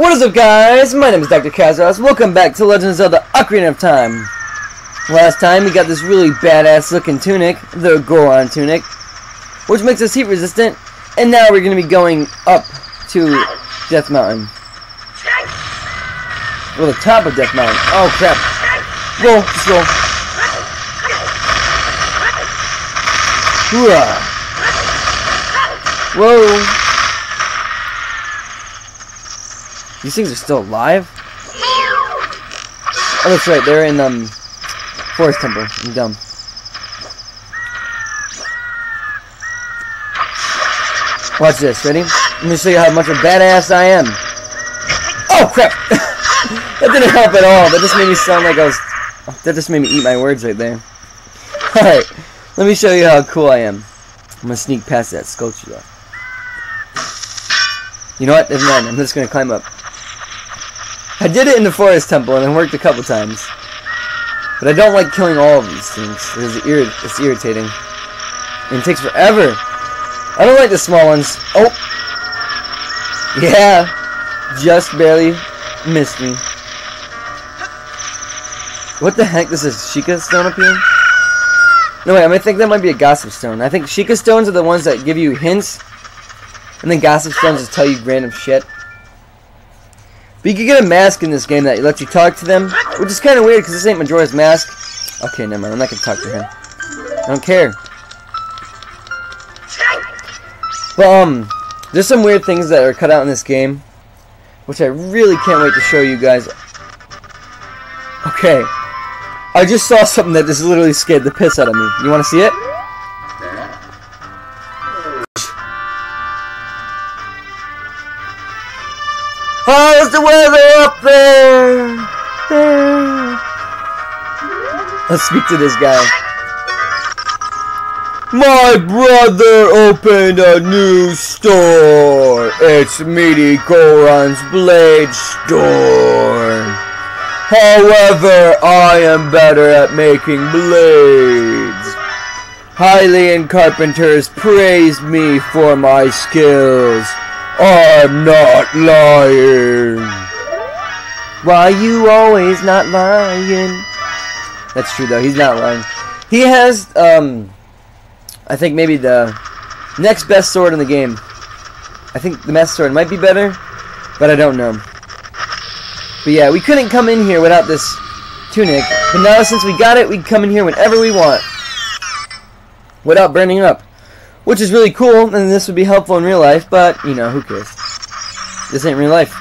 What is up, guys? My name is Dr. Caztendo. Welcome back to Legends of the Ocarina of Time. Last time we got this really badass looking tunic, the Goron tunic, which makes us heat resistant, and now we're going to be going up to Death Mountain. Well, the top of Death Mountain. Oh crap. Roll, just roll. Whoa. These things are still alive? Oh, that's right, they're in, Forest Temple. I'm dumb. Watch this, ready? Let me show you how much of a badass I am. Oh, crap! That didn't help at all. That just made me sound like I was... That just made me eat my words right there. Alright, let me show you how cool I am. I'm gonna sneak past that sculpture, though. You know what? Never mind, I'm just gonna climb up. I did it in the Forest Temple, and it worked a couple times. But I don't like killing all of these things. It's irritating. And it takes forever. I don't like the small ones. Oh! Yeah! Just barely missed me. What the heck? This is Sheikah stone up here? No, wait, I think that might be a Gossip Stone. I think Sheikah stones are the ones that give you hints. And then Gossip Stones just tell you random shit. But you can get a mask in this game that lets you talk to them, which is kind of weird because this ain't Majora's Mask. Okay, never mind. I'm not gonna talk to him. I don't care. But there's some weird things that are cut out in this game, which I really can't wait to show you guys. Okay, I just saw something that just literally scared the piss out of me. You want to see it? Oh, it's the weather up there! Let's speak to this guy. My brother opened a new store. It's Medigoron's Blade Store. However, I am better at making blades. Hylian carpenters praise me for my skills. I'm not lying. Why you always not lying? That's true though, he's not lying. He has, I think maybe the next best sword in the game. I think the master sword might be better, but I don't know. But yeah, we couldn't come in here without this tunic, but now since we got it, we can come in here whenever we want. Without burning up. Which is really cool, and this would be helpful in real life, but, you know, who cares? This ain't real life.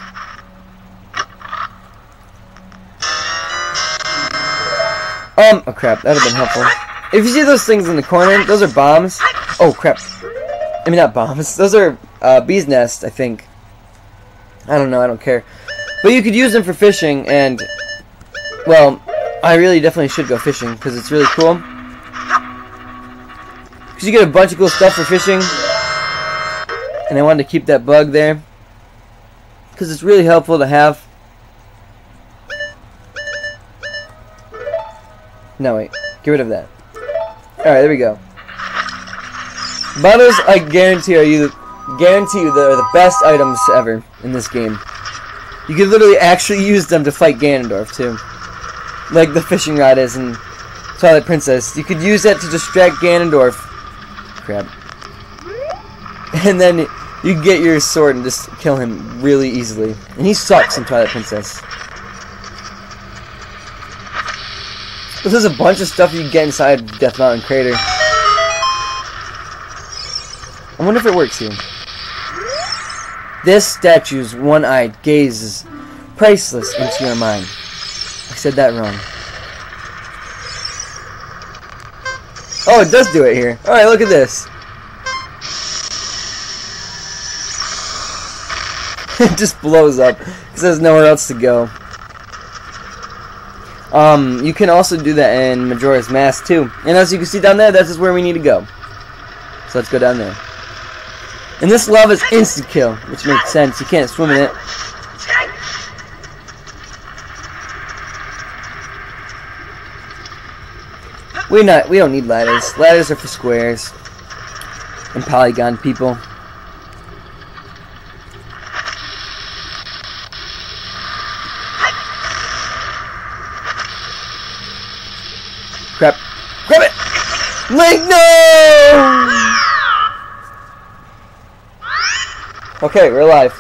Oh crap, that would have been helpful. If you see those things in the corner, those are bombs. Oh crap. I mean, not bombs. Those are bees' nests, I think. I don't know, I don't care. But you could use them for fishing, and, well, I really definitely should go fishing, because it's really cool. Because you get a bunch of cool stuff for fishing. And I wanted to keep that bug there. Because it's really helpful to have. No, wait. Get rid of that. Alright, there we go. Bottles, I guarantee you they're the best items ever in this game. You can literally actually use them to fight Ganondorf, too. Like the fishing rod is in Twilight Princess. You could use that to distract Ganondorf. Crap. And then you get your sword and just kill him really easily. And he sucks in Twilight Princess. But there's a bunch of stuff you get inside Death Mountain Crater. I wonder if it works here. This statue's one-eyed gaze is priceless into your mind. I said that wrong. Oh, it does do it here. Alright, look at this. It just blows up. Because there's nowhere else to go. You can also do that in Majora's Mask, too. And as you can see down there, that's just where we need to go. So let's go down there. And this lava is instant kill, which makes sense. You can't swim in it. We don't need ladders. Ladders are for squares and polygon people. Link, no! Okay, we're alive.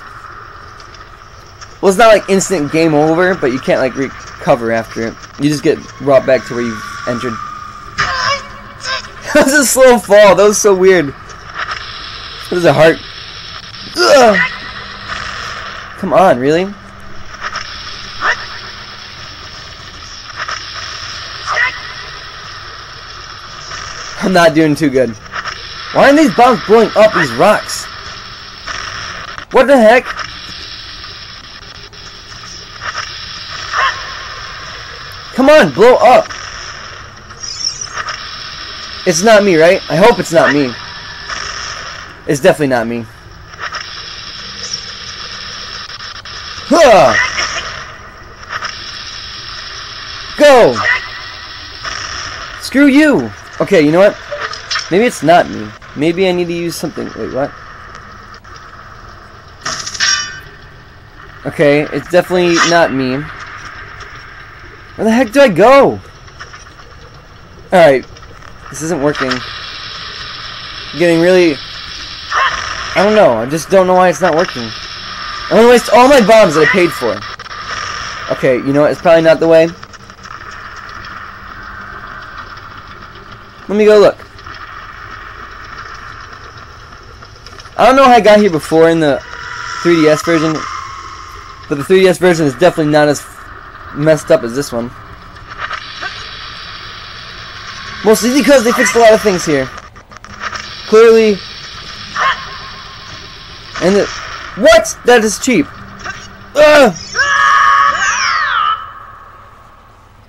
Well, it's not like instant game over, but you can't like recover after it. You just get brought back to where you entered. That was a slow fall. That was so weird. That was a heart. Ugh. Come on, really? I'm not doing too good. Why aren't these bombs blowing up these rocks? What the heck? Come on, blow up! It's not me, right? I hope it's not me. It's definitely not me. Huh. Go! Screw you! Okay, you know what? Maybe it's not me. Maybe I need to use something. Wait, what? Okay, it's definitely not me. Where the heck do I go? Alright. This isn't working. I'm getting really... I don't know. I just don't know why it's not working. I'm gonna waste all my bombs that I paid for. Okay, you know what? It's probably not the way. Let me go look. I don't know how I got here before in the 3DS version. But the 3DS version is definitely not as messed up as this one. Mostly because they fixed a lot of things here. Clearly. And the... What? That is cheap. Ugh.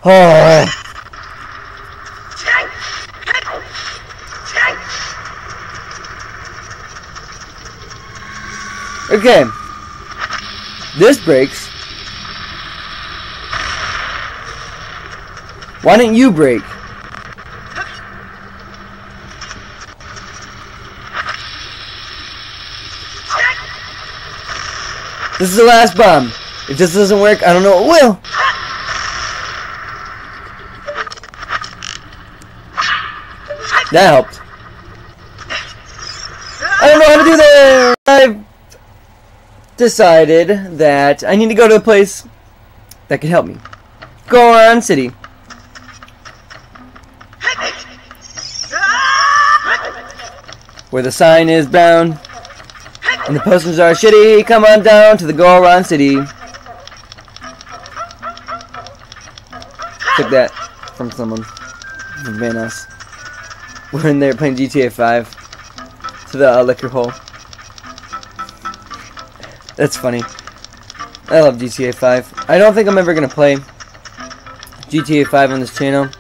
Oh. Okay. This breaks. Why don't you break? This is the last bomb. If this doesn't work, I don't know what will. That helped. I don't know how to do that. I've decided that I need to go to a place that can help me. Goron City. Where the sign is brown and the posters are shitty, come on down to the Goron City. Took that from someone. From Vanos. We're in there playing GTA 5 to the liquor hole. That's funny. I love GTA 5. I don't think I'm ever going to play GTA 5 on this channel.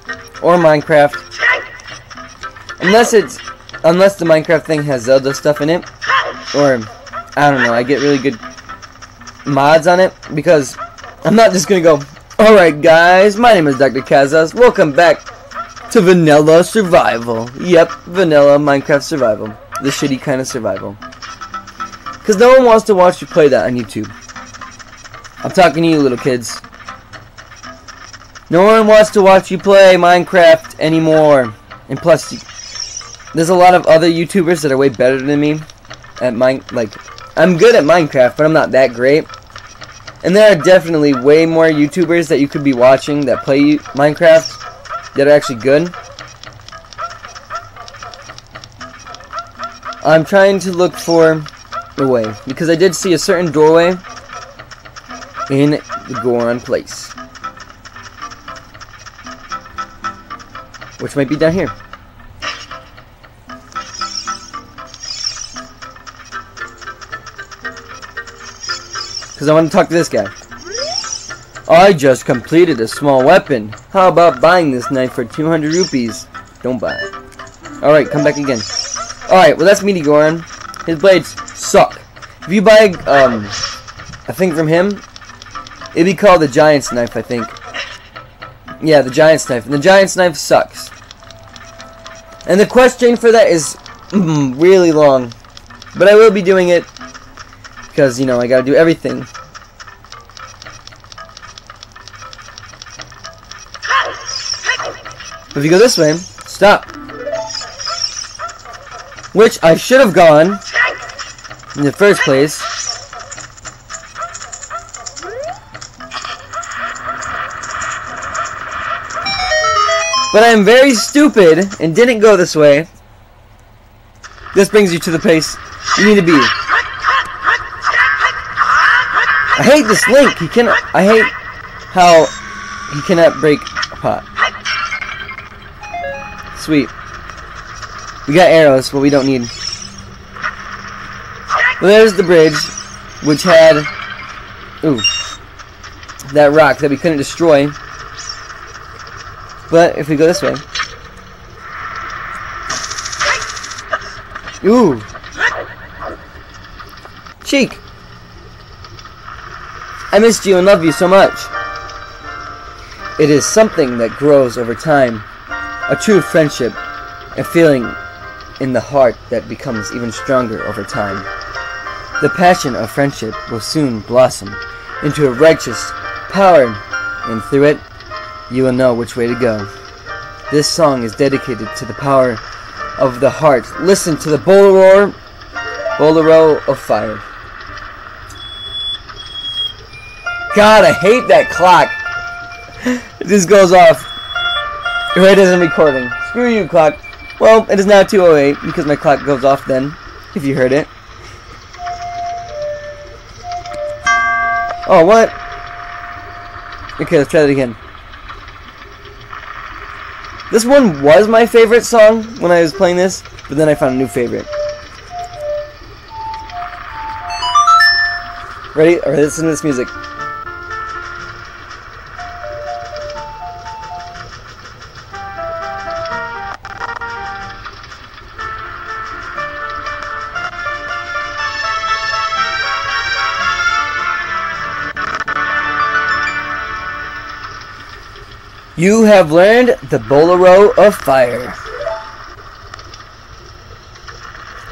Or Minecraft. Unless the Minecraft thing has Zelda stuff in it. Or, I don't know, I get really good mods on it. Because I'm not just going to go, alright guys, my name is Dr. Caztendo. Welcome back to Vanilla Survival. Yep, Vanilla Minecraft Survival. The shitty kind of survival. Because no one wants to watch you play that on YouTube. I'm talking to you, little kids. No one wants to watch you play Minecraft anymore. And plus, there's a lot of other YouTubers that are way better than me at I'm good at Minecraft, but I'm not that great. And there are definitely way more YouTubers that you could be watching that play Minecraft that are actually good. I'm trying to look for away because I did see a certain doorway in the Goron place, which might be down here. Because I want to talk to this guy. I just completed a small weapon. How about buying this knife for 200 rupees? Don't buy it. Alright, come back again. Alright, well that's Medigoron. His blades suck. If you buy a thing from him, it'd be called the Giant's Knife, I think. Yeah, the Giant's Knife. And the Giant's Knife sucks. And the question for that is really long. But I will be doing it because, you know, I gotta do everything. If you go this way, stop. which I should have gone in the first place. But I am very stupid and didn't go this way. This brings you to the place you need to be. I hate this Link. He cannot. I hate how he cannot break a pot. Sweet. We got arrows, but we don't need. Well, there's the bridge, which had that rock that we couldn't destroy. But if we go this way, Sheik, I missed you and love you so much. It is something that grows over time, a true friendship, a feeling in the heart that becomes even stronger over time. The passion of friendship will soon blossom into a righteous power, and through it, you will know which way to go. This song is dedicated to the power of the heart. Listen to the Bolero of Fire. God, I hate that clock. It just goes off. It isn't recording. Screw you, clock. Well, it is now 2:08 because my clock goes off then, if you heard it. Oh, what? Okay, let's try that again. This one was my favorite song when I was playing this, but then I found a new favorite. Ready? Alright, listen to this music. You have learned the Bolero of Fire.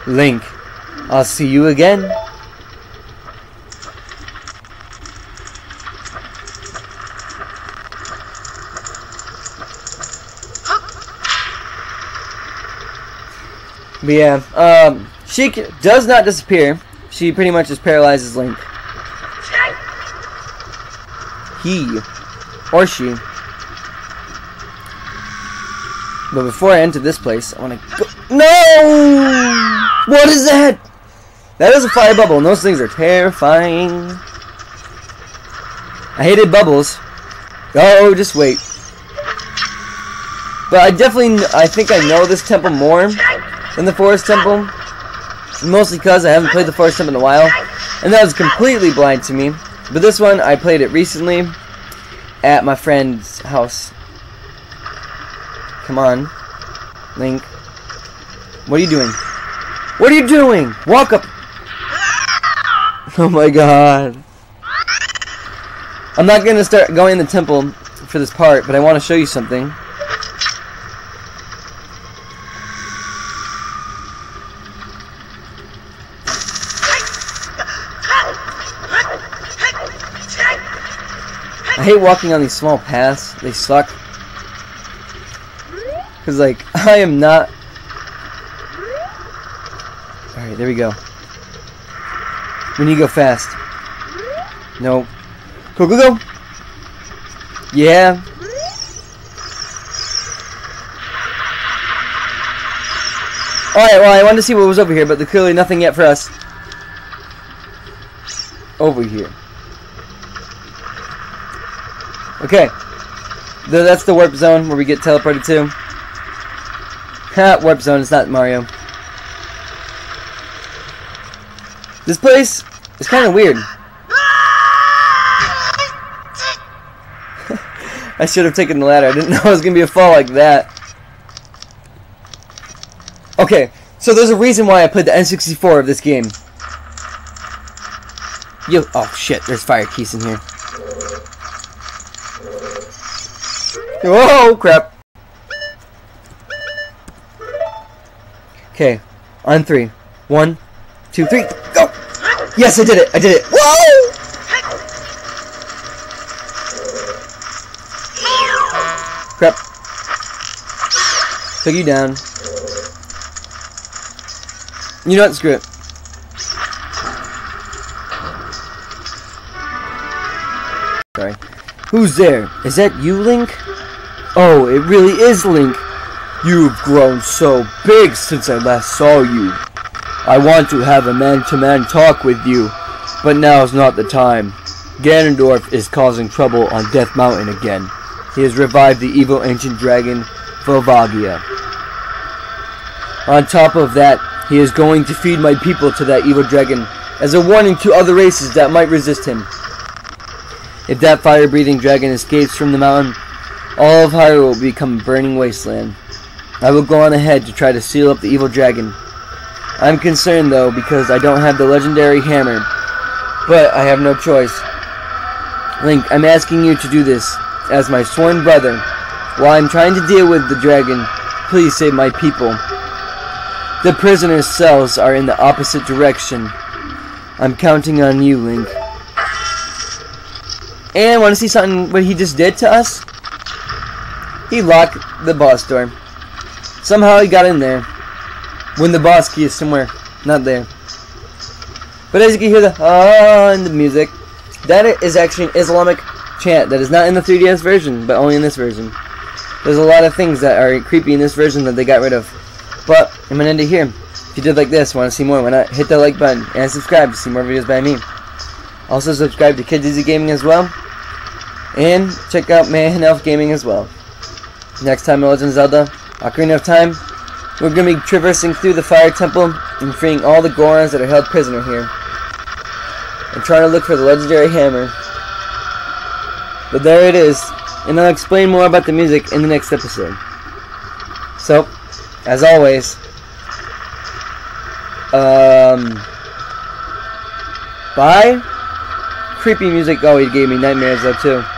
Link, I'll see you again. But yeah, Sheik does not disappear. She pretty much just paralyzes Link. He or she. But before I enter this place, I want to go... No! What is that? That is a fire bubble, and those things are terrifying. I hated bubbles. Oh, just wait. But I think I know this temple more than the Forest Temple. Mostly because I haven't played the Forest Temple in a while. And that was completely blind to me. But this one, I played it recently at my friend's house. Come on, Link. What are you doing? What are you doing? Walk up. Oh my god. I'm not going to start going in the temple for this part, but I want to show you something. I hate walking on these small paths. They suck. Because, like, I am not... Alright, there we go. We need to go fast. No. Go, go, go! Yeah. Alright, well, I wanted to see what was over here, but there's clearly nothing yet for us. Over here. Okay. That's the warp zone where we get teleported to. Warp zone, it's not Mario. This place is kind of weird. I should have taken the ladder. I didn't know it was going to be a fall like that. Okay, so there's a reason why I played the N64 of this game. Oh shit, there's fire keys in here. Oh crap. Okay, on 3. 1, 2, 3, go! Yes, I did it! I did it! Whoa! Crap. Took you down. You know what? Screw it. Sorry. Who's there? Is that you, Link? Oh, it really is Link. You've grown so big since I last saw you. I want to have a man-to-man talk with you, but now's not the time. Ganondorf is causing trouble on Death Mountain again. He has revived the evil ancient dragon, Volvagia. On top of that, he is going to feed my people to that evil dragon as a warning to other races that might resist him. If that fire-breathing dragon escapes from the mountain, all of Hyrule will become a burning wasteland. I will go on ahead to try to seal up the evil dragon. I'm concerned though because I don't have the legendary hammer, but I have no choice. Link, I'm asking you to do this. As my sworn brother, while I'm trying to deal with the dragon, please save my people. The prisoner's cells are in the opposite direction. I'm counting on you, Link. And want to see something what he just did to us? He locked the boss door. Somehow he got in there. When the boss key is somewhere, not there. But as you can hear the ah and the music, that is actually an Islamic chant that is not in the 3DS version, but only in this version. There's a lot of things that are creepy in this version that they got rid of. But I'm gonna end it here. If you did like this, want to see more, why not hit that like button and subscribe to see more videos by me. Also subscribe to Kid Easy Gaming as well, and check out Man and Elf Gaming as well. Next time in Legend of Zelda, Ocarina of Time, we're gonna be traversing through the Fire Temple and freeing all the Gorons that are held prisoner here, and trying to look for the legendary hammer. But there it is, and I'll explain more about the music in the next episode. So, as always, bye? Creepy music always gave me nightmares though too.